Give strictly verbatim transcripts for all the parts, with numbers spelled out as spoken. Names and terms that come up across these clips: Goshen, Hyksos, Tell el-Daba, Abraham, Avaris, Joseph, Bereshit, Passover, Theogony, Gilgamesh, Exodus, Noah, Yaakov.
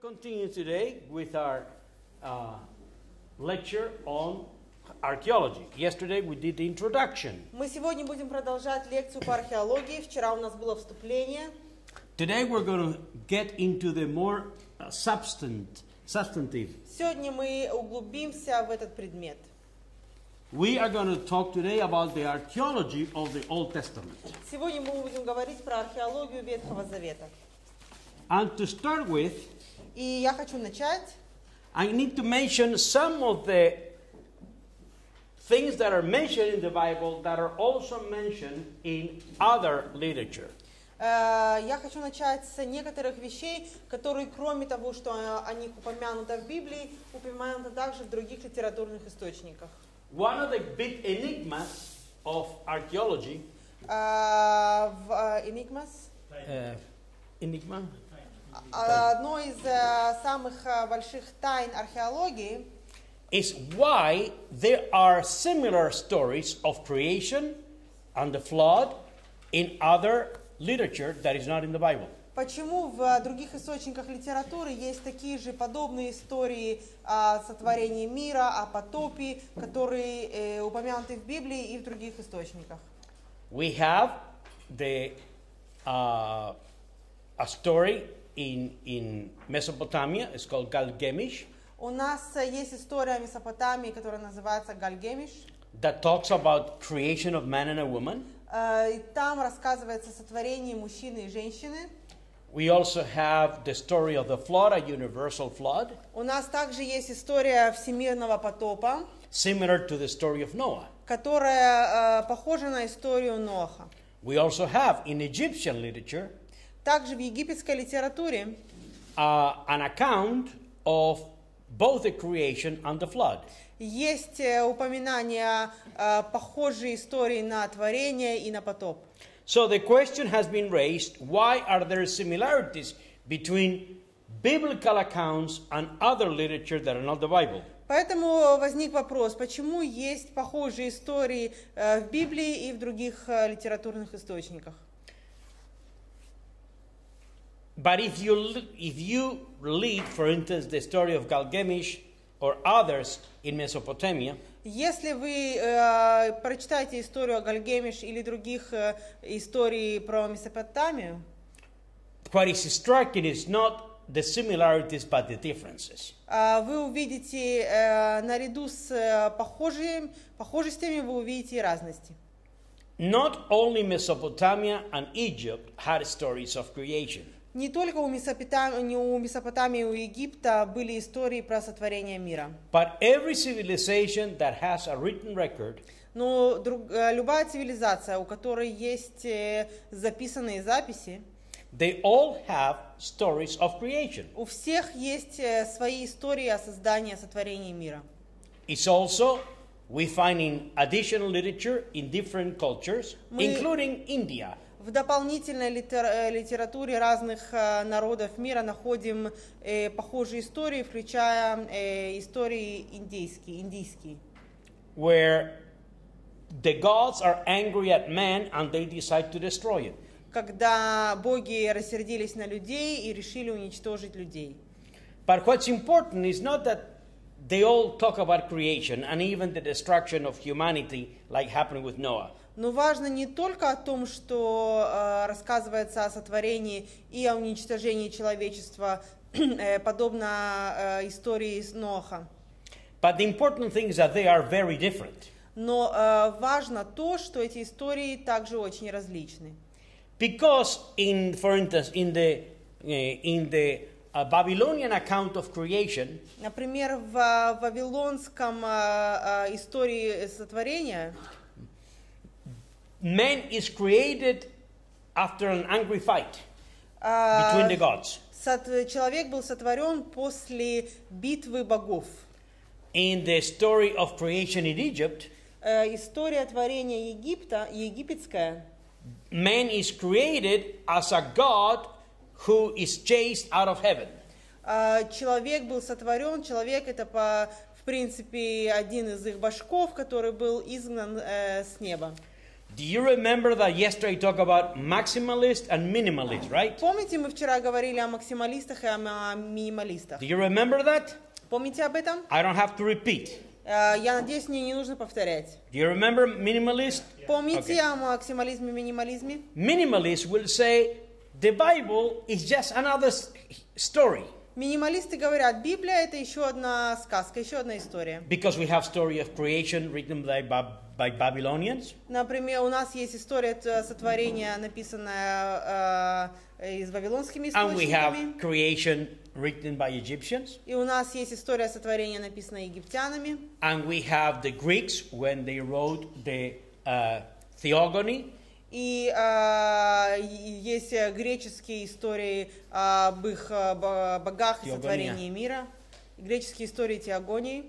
Continue today with our uh, lecture on archaeology. Yesterday we did the introduction. Мы сегодня будем продолжать лекцию по археологии. Вчера у нас было вступление. Today we're going to get into the more substant, substantive. Сегодня мы углубимся в этот предмет. We are going to talk today about the archaeology of the Old Testament. Сегодня мы будем говорить про археологию Ветхого Завета. And to start with, И я хочу начать. I need to mention some of the things that are mentioned in the Bible that are also mentioned in other literature. Uh, я хочу начать с некоторых вещей, которые, кроме того, что о них упомянуто в Библии, упомянуто также в других литературных источниках. One of the big enigmas of archaeology. Uh, в, uh, enigmas? Uh, enigma. Одно из uh, самых uh, больших тайн археологии is why there are similar stories of creation and the flood in other literature that is not in the Bible. Почему в других источниках литературы есть такие же подобные истории о сотворении мира, о потопе, которые э, упомянуты в Библии и в других источниках? We have the uh, a story In, in Mesopotamia, it's called Gilgamesh. У нас есть история о Месопотамии, которая называется Гильгамеш. That talks about creation of man and a woman. И там рассказывается о сотворении мужчины и женщины. We also have the story of the flood, a universal flood. У нас также есть история всемирного потопа. Similar to the story of Noah. Которая похожа на историю Ноаха. We also have in Egyptian literature. Также в египетской литературе uh, an account of both the creation and the flood. Есть упоминания uh, похожие истории на творение и на потоп. So the question has been raised: why are there similarities between biblical accounts and other literature that are not the Bible? Поэтому возник вопрос, почему есть похожие истории uh, в Библии и в других uh, литературных источниках? But if you, if you read, for instance, the story of Gilgamesh or others in Mesopotamia, если вы uh, прочитаете историю о Гильгамеше или других uh, историй про Месопотамию, what is striking is not the similarities but the differences. Uh, вы увидите uh, наряду с uh, похожими, похожестями вы увидите и разности. Not only Mesopotamia and Egypt had stories of creation. Не только у Месопотамии, у Месопотамии, у Египта были истории про сотворение мира. But every civilization that has a written record, но друг, любая цивилизация, у которой есть записанные записи, they all have stories of creation. У всех есть свои истории о создании, о сотворении мира. It's also we find in additional literature in different cultures, Мы... including India. В дополнительной литер литературе разных э, народов мира находим э, похожие истории, включая э, истории индейские, индийские. Where the gods are angry at man and they decide to destroy it. Когда боги рассердились на людей и решили уничтожить людей. But what's important is not that they all talk about creation and even the destruction of humanity, like happened with Noah. Но важно не только о том, что э, рассказывается о сотворении и о уничтожении человечества, подобно э, истории с Ноаха. But the important thing is that they are very different. Но э, важно то, что эти истории также очень различны. Because in, for instance, in the in the A Babylonian account of creation. Например, в вавилонском истории сотворения man is created after an angry fight between the gods. Человек был сотворен после битвы богов. In the story of creation in Egypt, история творения Египта, египетская, man is created as a god who is chased out of heaven. Человек был сотворен, человек это по, в принципе один из их башков, который был изгнан с неба. Do you remember that yesterday we talked about maximalist and minimalist, right? Помните, мы вчера говорили о максималистах и о минималистах. Do you remember that? Помните об этом? I don't have to repeat. Я надеюсь, мне не нужно повторять. Do you remember minimalist? Помните о максимализме и минимализме? Minimalist will say the Bible is just another story. Минималисты говорят, Библия это еще одна сказка, еще одна история. Because we have story of creation written by by Babylonians. Например, у нас есть история сотворения, написанная из вавилонскими источниками. And we have creation written by Egyptians. И у нас есть история сотворения, написанная египтянами. And we have the Greeks when they wrote the Theogony. И есть греческие истории об их богах и сотворении мира, греческие истории Теогонии.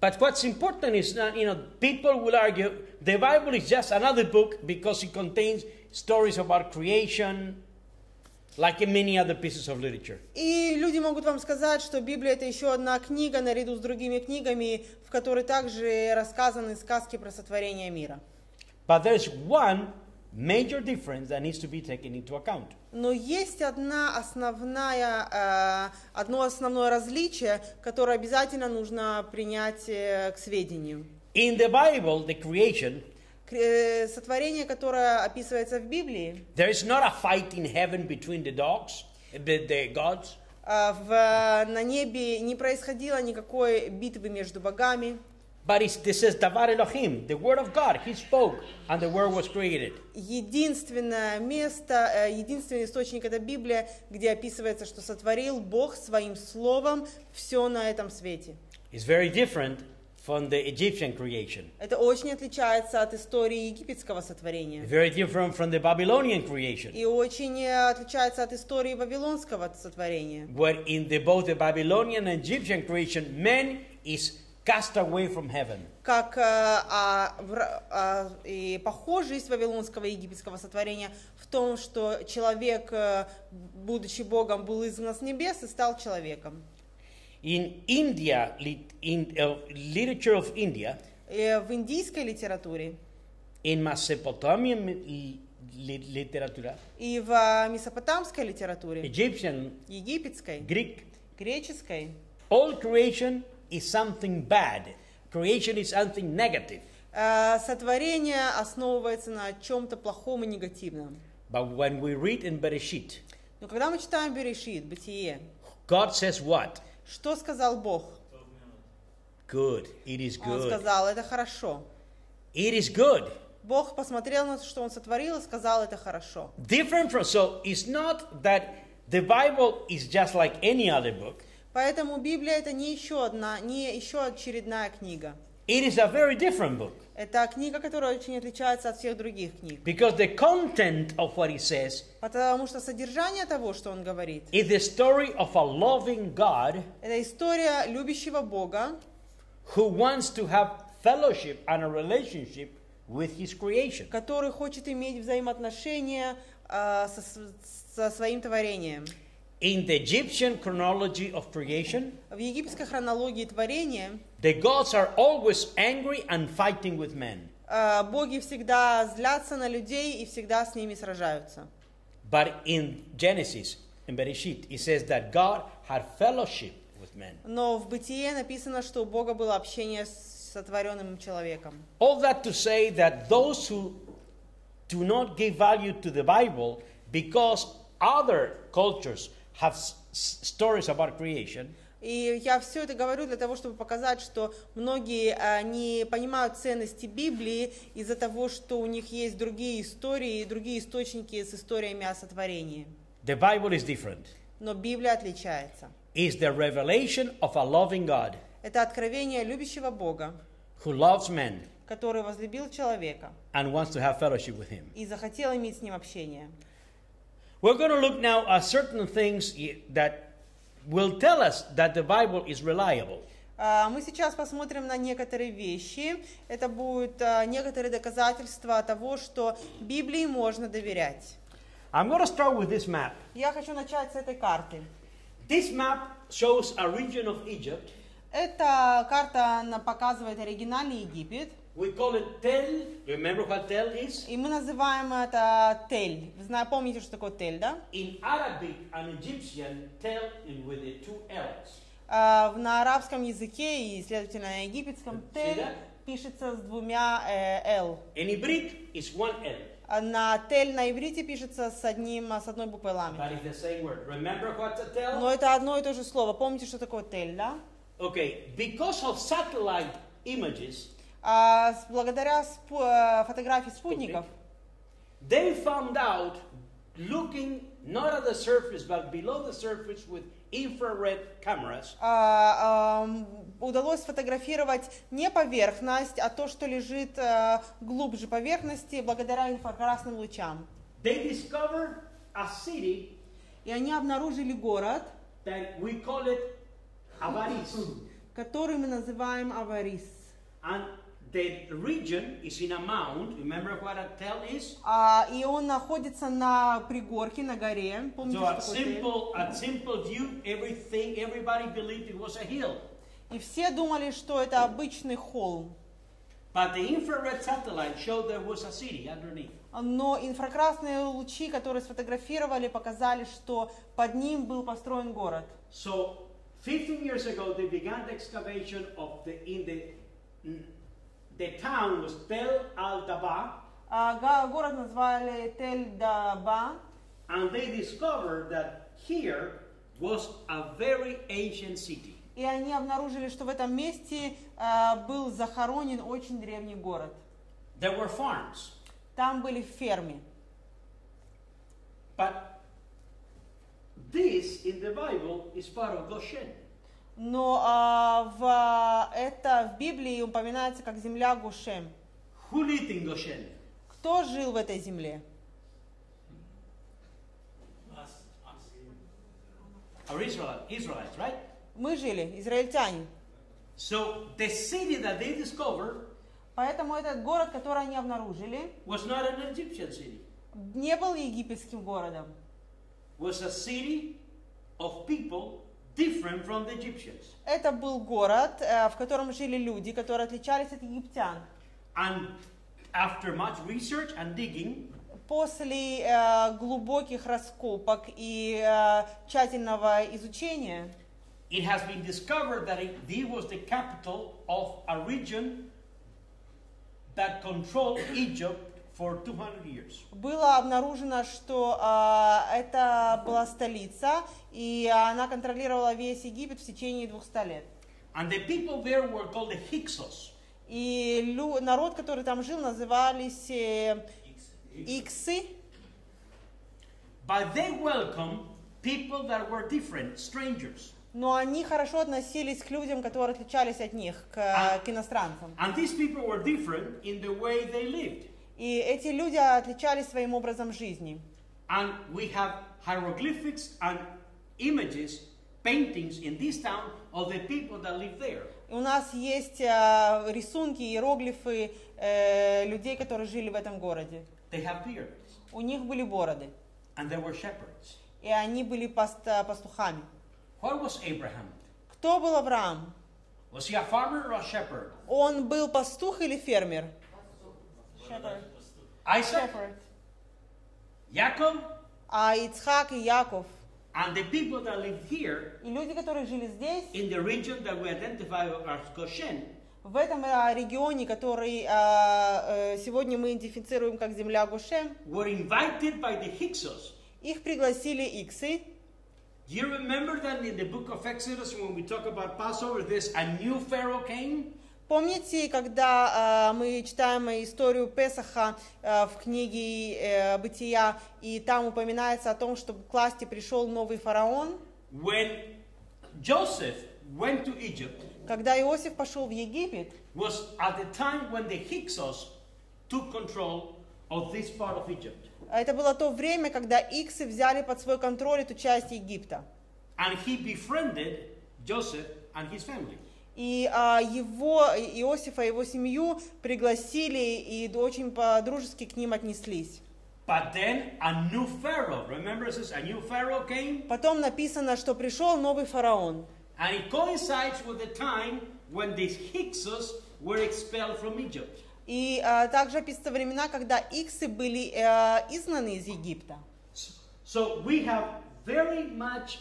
But what's important is that, you know, people will argue the Bible is just another book because it contains stories about creation, like in many other pieces of literature. И люди могут вам сказать, что Библия это еще одна книга наряду с другими книгами, в которой также рассказаны сказки про сотворение мира. But there's one major difference that needs to be taken into account. Но есть одна основная, одно основное различие, которое обязательно нужно принять к сведению. In the Bible, the creation, сотворение, которое описывается в Библии, there is not a fight in heaven between the dogs, the, the gods. В на небе не происходило никакой битвы между богами. But it's, this is Davar Elohim, the word of God. He spoke, and the word was created. Единственное место, единственный источник это Библия, где описывается, что сотворил Бог своим словом все на этом свете. It's very different from the Egyptian creation. Это очень отличается от истории египетского сотворения. Very different from the Babylonian creation. И очень отличается от истории вавилонского сотворения. Where in the, both the Babylonian and Egyptian creation, man is cast away from heaven. Как и похожесть вавилонского и египетского сотворения в том, что человек, будучи Богом, был изгнан с небес и стал человеком. In India, in literature of India, в индийской литературе, in Mesopotamian literature, и в месопотамской литературе, Egyptian, египетской, Greek, греческой, all creation is something bad. Creation is something negative. Сотворение основывается на чем-то плохом и негативном. But when we read in Bereshit, но когда мы читаем Берешит, Бытие, God says what? Что сказал Бог? Good. It is good. Он сказал, это хорошо. It is good. Бог посмотрел на то, что Он сотворил, и сказал, это хорошо. Different from, so it's not that the Bible is just like any other book. Поэтому Библия это не еще одна, не еще очередная книга. It is a very different book. Это книга, которая очень отличается от всех других книг. Because the content of what he says, потому что содержание того, что он говорит, is the story of a loving God, это история любящего Бога, who wants to have fellowship and a relationship with his creation, который хочет иметь взаимоотношения uh, со, со своим творением. In the Egyptian chronology of creation, в египетской хронологии творения, the gods are always angry and fighting with men. Боги всегда злятся на людей и всегда с ними сражаются. But in Genesis, in Bereshit, it says that God had fellowship with men. Но в Бытие написано, что у Бога было общение с сотворенным человеком. All that to say that those who do not give value to the Bible because other cultures have stories about creation. И я все это говорю для того, чтобы показать, что многие не понимают ценности Библии из-за того, что у них есть другие истории, другие источники с историями о сотворении. The Bible is different. Но Библия отличается. Is the revelation of a loving God. Это откровение любящего Бога, who loves men, который возлюбил человека, and wants to have fellowship with him. И захотел иметь с ним общение. We're going to look now at certain things that will tell us that the Bible is reliable. Мы сейчас посмотрим на некоторые вещи. Это будут некоторые доказательства того, что Библии можно доверять. I'm going to start with this map. Я хочу начать с этой карты. This map shows a region of Egypt. Эта карта показывает оригинальный Египет. We call it Tell. Remember what Tell is? И мы называем это Тель. Вы знаете, помните, что такое Тель, да? In Arabic and Egyptian, Tell is with the two L's. Uh, на арабском языке и, следовательно, на египетском Тель пишется с двумя э, L. In Hebrew, it's one L. На Тель на иврите пишется с одним, с одной буквой лами. Но это одно и то же слово. Помните, что такое Тель, да? Okay, because of satellite images. Uh, благодаря сп uh, фотографии спутников. Okay. They found out, looking not at the surface but below the surface with infrared cameras. Uh, um, удалось сфотографировать не поверхность, а то, что лежит uh, глубже поверхности, благодаря инфракрасным лучам. They discovered a city. И они обнаружили город. That we call it Avaris. Который мы называем Аварис. The region is in a mound. Remember what a tell is? А и он находится на пригорке, на горе. Помните, что такое tell? So at simple view, everything, everybody believed it was a hill. И все думали, что это обычный холм. But the infrared satellite showed there was a city underneath. Но инфракрасные лучи, которые сфотографировали, показали, что под ним был построен город. So fifteen years ago, they began the excavation of the in the The town was Tell el-Daba. Uh, город назвали Tell el-Daba. And they discovered that here was a very ancient city. И они обнаружили, что в этом месте uh, был захоронен очень древний город. There were farms. Там были фермы. But this in the Bible is part of Goshen. Но а, в, это в Библии упоминается как земля Гошем. Кто жил в этой земле? Мы жили, израильтяне. So, the city that they discovered, поэтому этот город, который они обнаружили, was not an Egyptian city. Не был египетским городом. Was a city of people different from the Egyptians. Это был город, в котором жили люди, которые отличались от египтян. And after much research and digging, после uh, глубоких раскопок и uh, тщательного изучения, it has been discovered that it, it was the capital of a region that controlled Egypt for two hundred years. Было обнаружено, что uh, это была столица, и она контролировала весь Египет в течение двухсот лет. And the people there were called the Hyksos. И народ, который там жил, назывались Иксы. But they welcomed people that were different, strangers. Но они хорошо относились к людям, которые отличались от них, к, and, к иностранцам. And these people were different in the way they lived. И эти люди отличались своим образом жизни. And we have hieroglyphics and images, paintings in this town of the people that live there. У нас есть uh, рисунки, иероглифы uh, людей, которые жили в этом городе. They have beards. У них были бороды. And they were shepherds. И они были пастухами. What was Abraham? Кто был Авраам? Was he a farmer or a shepherd? Он был пастух или фермер? Shepherd. Isaac, shepherd. Yaakov, а Ицхак и Яков. And the people that lived here, и люди, которые жили здесь, in the region that we identify as Goshen, в этом регионе, который uh, сегодня мы идентифицируем как земля Гошен, were invited by the Hyksos. Их пригласили иксы. Do you remember that in the book of Exodus, when we talk about Passover, this a new Pharaoh came? Помните, когда uh, мы читаем историю Песаха uh, в книге uh, Бытия, и там упоминается о том, что к власти пришел новый фараон? When Joseph went to Egypt, когда Иосиф пошел в Египет, was at the time when the Hyksos took control of this part of Egypt. Это было то время, когда иксы взяли под свой контроль эту часть Египта. And he befriended Joseph and his family. И а, его, Иосифа и его семью пригласили и очень по-дружески к ним отнеслись. But then a new Pharaoh, remember this, a new Pharaoh came? Потом написано, что пришел новый фараон. And it coincides with the time when these Hyksos were expelled from Egypt. И uh, также описываются времена, когда иксы были uh, изгнаны из Египта. So we have very much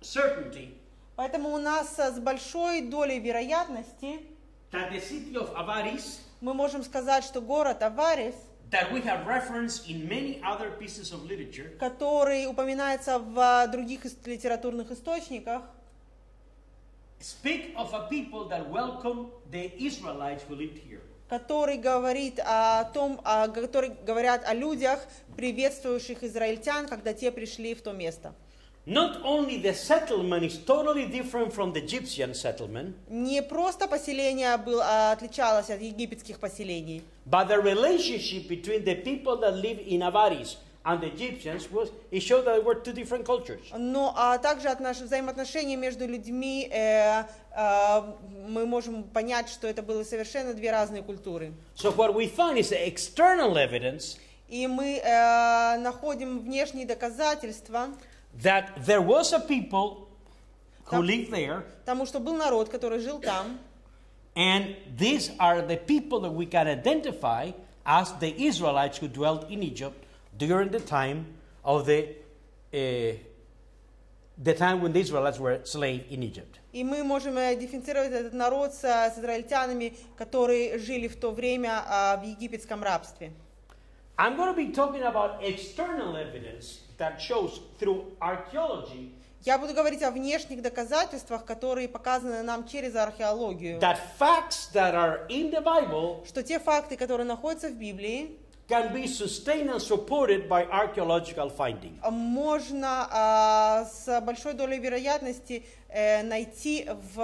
certainty. Поэтому у нас с большой долей вероятности that the city of Avaris, мы можем сказать, что город Аварис, that we have referenced in many other pieces of literature, который упоминается в других литературных источниках, speak of a people that welcomed the Israelites who lived here. Который говорит о том, о, который говорят о людях, приветствующих израильтян, когда те пришли в то место. Не просто поселение было, отличалось от египетских поселений, но а также от наших взаимоотношений между людьми э, э, мы можем понять, что это были совершенно две разные культуры. So what we find is external evidence. И мы э, находим внешние доказательства. That there was a people who lived there. Потому что был народ, который жил там. And these are the people that we can identify as the Israelites who dwelt in Egypt during the time of the uh, the time when the Israelites were slaves in Egypt. И мы можем идентифицировать этот народ с израильтянами, которые жили в то время в египетском рабстве. I'm going to be talking about external evidence that shows through archaeology. Я буду говорить о внешних доказательствах, которые показаны нам через археологию. That facts that are in the Bible, что те факты, которые находятся в Библии, can be sustained and supported by archaeological finding. Можно с большой долей вероятности найти в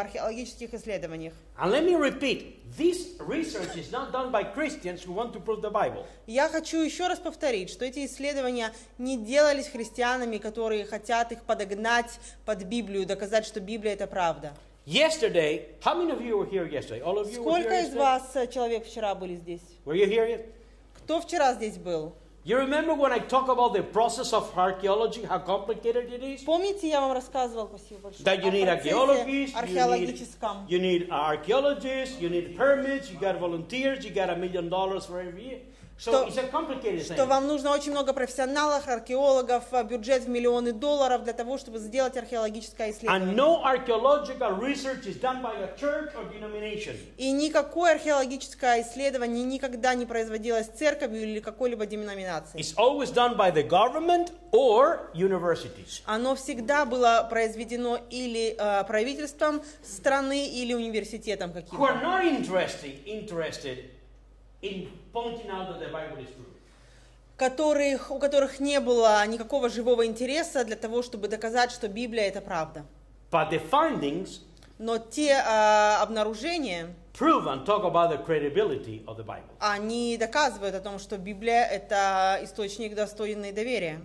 археологических исследованиях. And let me repeat, this research is not done by Christians who want to prove the Bible. Я хочу еще раз повторить, что эти исследования не делались христианами, которые хотят их подогнать под Библию, доказать, что Библия это правда. Yesterday, how many of you were here yesterday? All of you were here yesterday? Сколько из вас человек вчера были здесь? Were you here yet? Кто вчера здесь был? You remember when I talk about the process of archaeology, how complicated it is? Помните, я вам рассказывал, спасибо большое. That you need archaeologists, you need archaeologists, you need permits, you got volunteers, you got a million dollars for every year. So it's a complicated thing. Что вам нужно очень много профессионалов, археологов, бюджет в миллионы долларов для того, чтобы сделать археологическое исследование. And no archaeological research is done by a church or denomination. И никакое археологическое исследование никогда не производилось церковью или какой-либо деноминацией. It's always done by the government or universities. Оно всегда было произведено или uh, правительством страны, или университетом каким-то. Who are not interested, interested in pointing out that the Bible is true. Которых, у которых не было никакого живого интереса для того, чтобы доказать, что Библия это правда. But the findings, но те uh, обнаружения, prove and talk about the credibility of the Bible. Они доказывают о том, что Библия это источник достойный доверия.